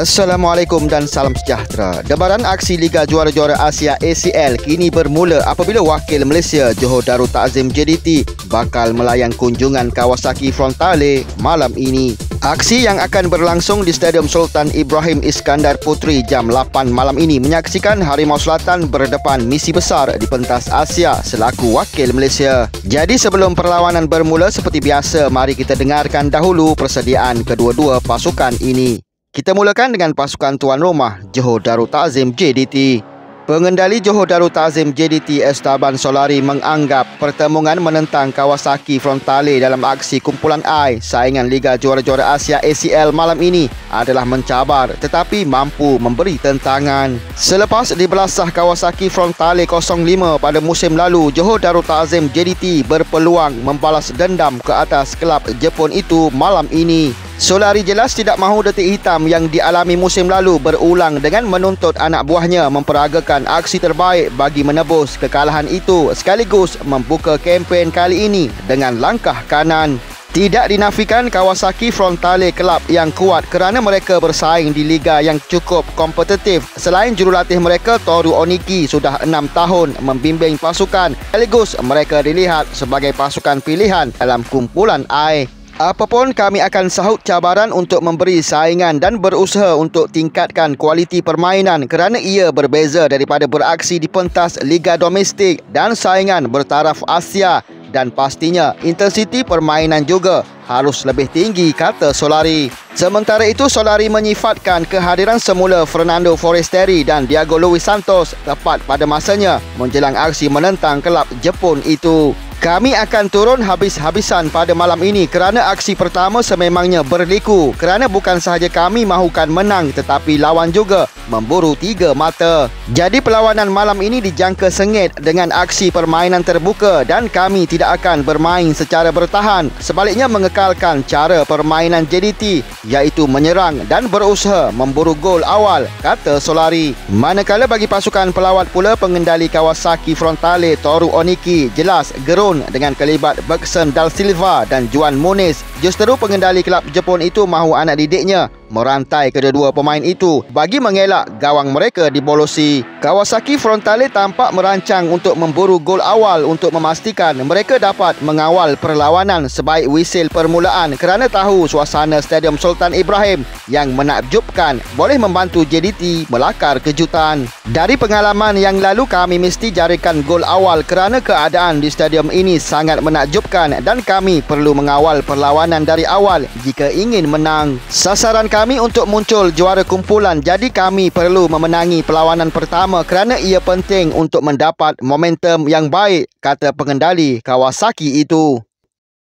Assalamualaikum dan salam sejahtera. Debaran aksi Liga Juara-Juara Asia ACL kini bermula apabila wakil Malaysia Johor Darul Ta'zim JDT bakal melayang kunjungan Kawasaki Frontale malam ini. Aksi yang akan berlangsung di Stadium Sultan Ibrahim Iskandar Puteri jam 8 malam ini menyaksikan Harimau Selatan berdepan misi besar di pentas Asia selaku wakil Malaysia. Jadi sebelum perlawanan bermula seperti biasa, mari kita dengarkan dahulu persediaan kedua-dua pasukan ini. Kita mulakan dengan pasukan tuan rumah Johor Darul Ta'zim JDT. Pengendali Johor Darul Ta'zim JDT Esteban Solari menganggap pertemuan menentang Kawasaki Frontale dalam aksi kumpulan I saingan Liga Juara-Juara Asia ACL malam ini adalah mencabar tetapi mampu memberi tentangan. Selepas dibelasah Kawasaki Frontale 0-5 pada musim lalu, Johor Darul Ta'zim JDT berpeluang membalas dendam ke atas kelab Jepun itu malam ini. Solari jelas tidak mahu detik hitam yang dialami musim lalu berulang dengan menuntut anak buahnya memperagakan aksi terbaik bagi menebus kekalahan itu sekaligus membuka kempen kali ini dengan langkah kanan. Tidak dinafikan Kawasaki Frontale kelab yang kuat kerana mereka bersaing di liga yang cukup kompetitif. Selain jurulatih mereka Toru Oniki sudah 6 tahun membimbing pasukan, sekaligus mereka dilihat sebagai pasukan pilihan dalam kumpulan I. Apapun, kami akan sahut cabaran untuk memberi saingan dan berusaha untuk tingkatkan kualiti permainan kerana ia berbeza daripada beraksi di pentas liga domestik dan saingan bertaraf Asia, dan pastinya intensiti permainan juga harus lebih tinggi, kata Solari. Sementara itu, Solari menyifatkan kehadiran semula Fernando Forestieri dan Diego Luis Santos tepat pada masanya menjelang aksi menentang kelab Jepun itu. Kami akan turun habis-habisan pada malam ini kerana aksi pertama sememangnya berliku, kerana bukan sahaja kami mahukan menang tetapi lawan juga memburu tiga mata. Jadi perlawanan malam ini dijangka sengit dengan aksi permainan terbuka dan kami tidak akan bermain secara bertahan, sebaliknya mengekalkan cara permainan JDT iaitu menyerang dan berusaha memburu gol awal, kata Solari. Manakala bagi pasukan pelawat pula, pengendali Kawasaki Frontale Toru Oniki jelas gerun dengan kelibat Bakson Dal Silva dan Juan Monis. Justeru pengendali kelab Jepun itu mahu anak didiknya merantai kedua-dua pemain itu bagi mengelak gawang mereka dibolosi. Kawasaki Frontale tampak merancang untuk memburu gol awal untuk memastikan mereka dapat mengawal perlawanan sebaik wisil permulaan, kerana tahu suasana Stadium Sultan Ibrahim yang menakjubkan boleh membantu JDT melakar kejutan. Dari pengalaman yang lalu, kami mesti jarikan gol awal kerana keadaan di stadium ini sangat menakjubkan dan kami perlu mengawal perlawanan dari awal jika ingin menang. Sasaran kami untuk muncul juara kumpulan, jadi kami perlu memenangi perlawanan pertama kerana ia penting untuk mendapat momentum yang baik, kata pengendali Kawasaki itu.